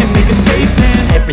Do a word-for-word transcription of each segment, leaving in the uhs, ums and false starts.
and make a statement.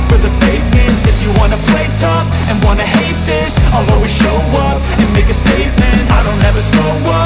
for the fakeness. If you wanna play tough and wanna hate this, I'll always show up and make a statement. I don't ever slow up.